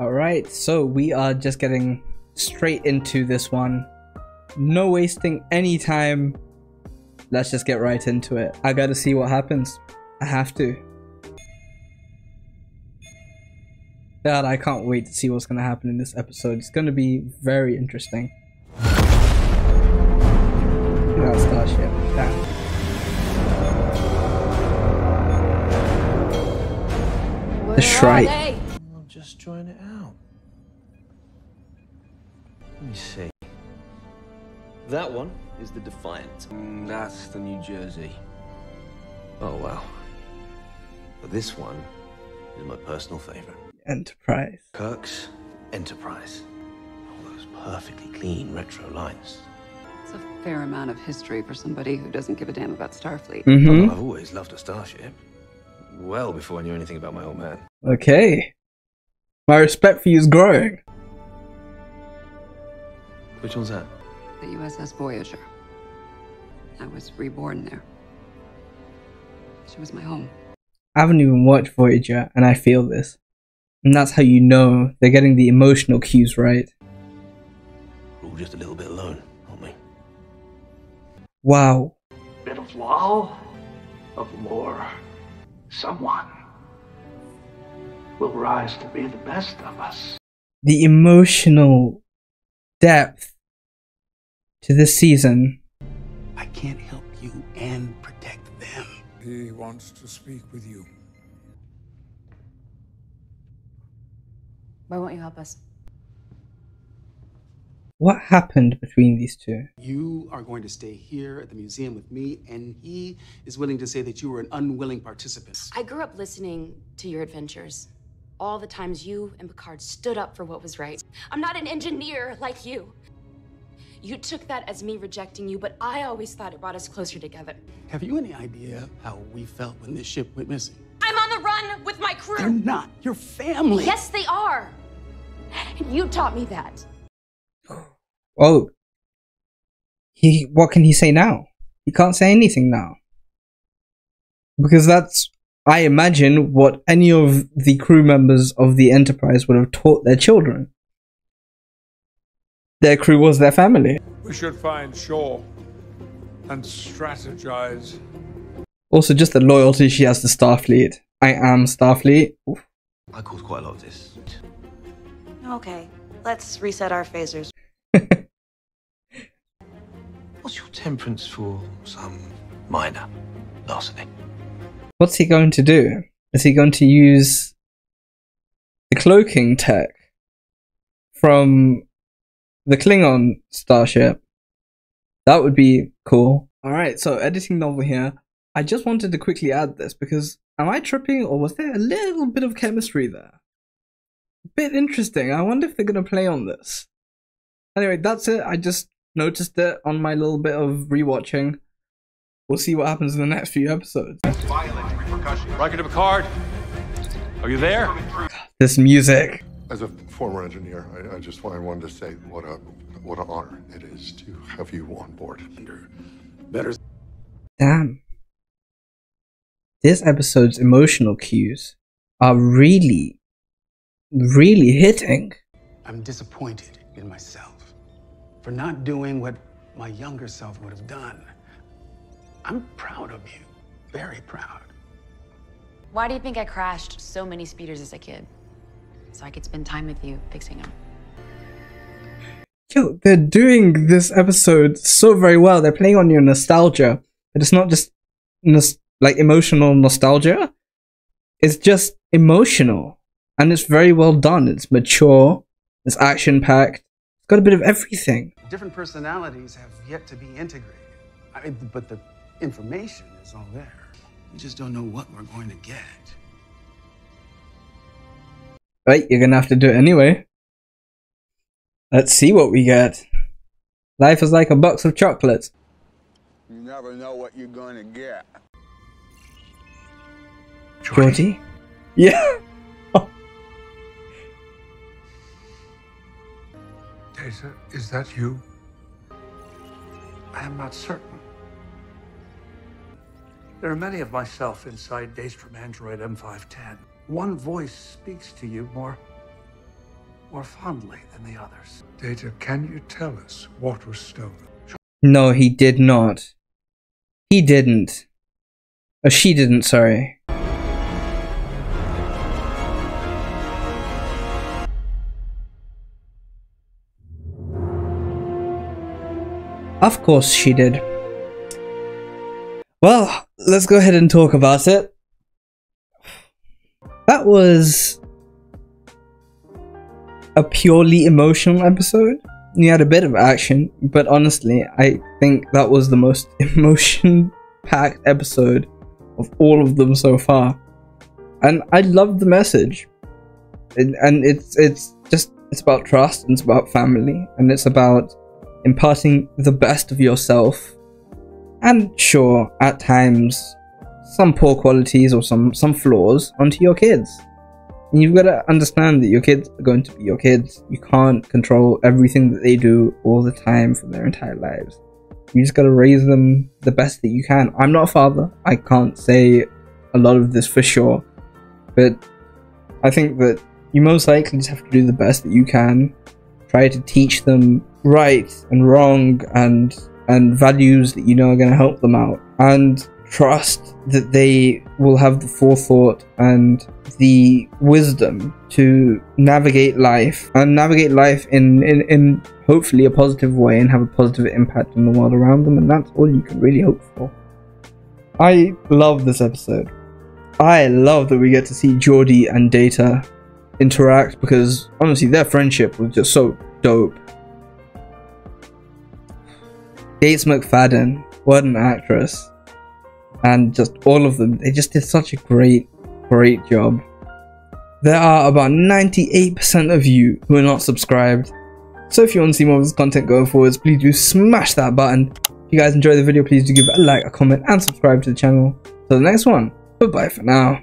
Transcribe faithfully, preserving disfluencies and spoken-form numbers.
Alright, so we are just getting straight into this one. No wasting any time. Let's just get right into it. I gotta see what happens. I have to. God, I can't wait to see what's gonna happen in this episode. It's gonna be very interesting. Look at that starship. Damn. The Shrike. I'll just join it out. Let me see. That one is the Defiant. Mm, that's the New Jersey. Oh, wow. But this one is my personal favorite. Enterprise. Kirk's Enterprise. All those perfectly clean retro lines. It's a fair amount of history for somebody who doesn't give a damn about Starfleet. Mm-hmm. I've always loved a starship. Well before I knew anything about my old man. Okay. My respect for you is growing. Which one's that? The U S S Voyager. I was reborn there. She was my home. I haven't even watched Voyager and I feel this. And that's how you know they're getting the emotional cues right. We're all just a little bit alone, aren't we? Wow. Bit of lull, of lore. Someone will rise to be the best of us. The emotional depth to this season. I can't help you and protect them. He wants to speak with you. Why won't you help us? What happened between these two? You are going to stay here at the museum with me, and he is willing to say that you were an unwilling participant. I grew up listening to your adventures. All the times you and Picard stood up for what was right. I'm not an engineer like you. You took that as me rejecting you, but I always thought it brought us closer together. Have you any idea how we felt when this ship went missing? I'm on the run with my crew! They're not your family! Yes, they are! And you taught me that. Oh. He, what can he say now? He can't say anything now. Because that's, I imagine, what any of the crew members of the Enterprise would have taught their children. Their crew was their family. We should find Shaw and strategize. Also, just the loyalty she has to Starfleet. I am Starfleet. Oof. I caused quite a lot of this. Okay, let's reset our phasers. What's your temperance for some minor larceny? What's he going to do? Is he going to use the cloaking tech from the Klingon starship? That would be cool. Alright, so editing novel here. I just wanted to quickly add this because am I tripping or was there a little bit of chemistry there? A bit interesting. I wonder if they're going to play on this. Anyway, that's it. I just noticed it on my little bit of rewatching. We'll see what happens in the next few episodes. Violent repercussions. Riker to Picard. Are you there? God, this music. As a former engineer, I, I just I wanted to say what a what an honor it is to have you on board. Better. Damn. This episode's emotional cues are really, really hitting. I'm disappointed in myself for not doing what my younger self would have done. I'm proud of you, very proud. Why do you think I crashed so many speeders as a kid? So I could spend time with you fixing them. Yo, they're doing this episode so very well. They're playing on your nostalgia, but it's not just nos like emotional nostalgia. It's just emotional, and it's very well done. It's mature. It's action-packed. It's got a bit of everything. Different personalities have yet to be integrated. I mean, but the information is all there. We just don't know what we're going to get. Right, you're gonna have to do it anyway. Let's see what we get. Life is like a box of chocolates. You never know what you're gonna get. Geordi? Yeah! Data, is that you? I am not certain. There are many of myself inside Daystrom Android M five ten. One voice speaks to you more, more fondly than the others. Data, can you tell us what was stolen? No, he did not. He didn't. Oh, she didn't, sorry. Of course she did. Well, let's go ahead and talk about it. That was a purely emotional episode. You had a bit of action, but honestly, I think that was the most emotion-packed episode of all of them so far. And I love the message. And, and it's, it's just, it's about trust, and it's about family, and it's about imparting the best of yourself. And sure, at times, some poor qualities or some, some flaws onto your kids. And you've got to understand that your kids are going to be your kids. You can't control everything that they do all the time for their entire lives. You just got to raise them the best that you can. I'm not a father. I can't say a lot of this for sure. But I think that you most likely just have to do the best that you can. Try to teach them right and wrong and and values that you know are going to help them out. And trust that they will have the forethought and the wisdom to navigate life and navigate life in, in, in hopefully a positive way and have a positive impact on the world around them, and that's all you can really hope for. I love this episode. I love that we get to see Geordi and Data interact, because honestly their friendship was just so dope. Gates McFadden, what an actress. And just all of them, they just did such a great, great job. There are about ninety-eight percent of you who are not subscribed. So if you want to see more of this content going forwards, please do smash that button. If you guys enjoy the video, please do give it a like, a comment, and subscribe to the channel. Till the next one, bye-bye for now.